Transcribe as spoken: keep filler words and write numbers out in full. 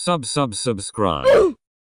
Sub sub subscribe.